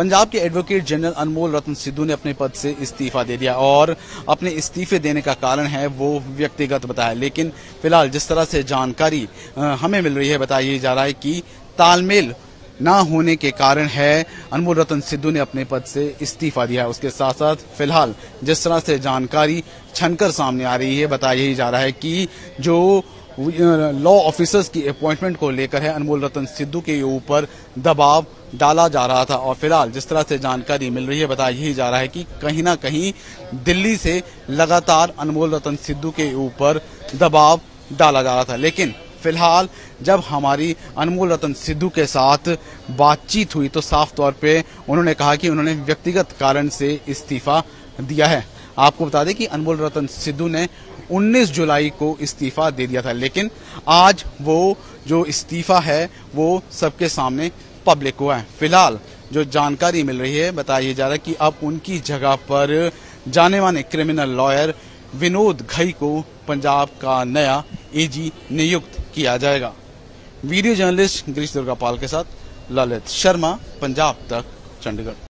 पंजाब के advocate general Anmol रतन सिद्धू ने अपने पद से इस्तीफा दे दिया और अपने इस्तीफे देने का कारण है वो व्यक्तिगत बताया। लेकिन फिलहाल जिस तरह से जानकारी हमें मिल रही है, बताया जा रहा है कि तालमेल ना होने के कारण है अनमोल रतन सिद्धू ने अपने पद से इस्तीफा दिया है। उसके साथ साथ फिलहाल जिस तरह से जानकारी छनकर सामने आ रही है, बताया यही जा रहा है कि जो लॉ ऑफिसर्स की अपॉइंटमेंट को लेकर है अनमोल रतन सिद्धू के ऊपर दबाव डाला जा रहा था। और फिलहाल जिस तरह से जानकारी मिल रही है, बताया यही जा रहा है कि कहीं ना कहीं दिल्ली से लगातार अनमोल रतन सिद्धू के ऊपर दबाव डाला जा रहा था। लेकिन फिलहाल जब हमारी अनमोल रतन सिद्धू के साथ बातचीत हुई तो साफ तौर पे उन्होंने कहा कि उन्होंने व्यक्तिगत कारण से इस्तीफा दिया है। आपको बता दें कि अनमोल रतन सिद्धू ने 19 जुलाई को इस्तीफा दे दिया था, लेकिन आज वो जो इस्तीफा है वो सबके सामने पब्लिक हुआ है। फिलहाल जो जानकारी मिल रही है, बताया जा रहा है कि अब उनकी जगह पर जाने माने क्रिमिनल लॉयर विनोद घई को पंजाब का नया एजी नियुक्त किया जाएगा। वीडियो जर्नलिस्ट गिरीश दुर्गा पाल के साथ ललित शर्मा, पंजाब तक, चंडीगढ़।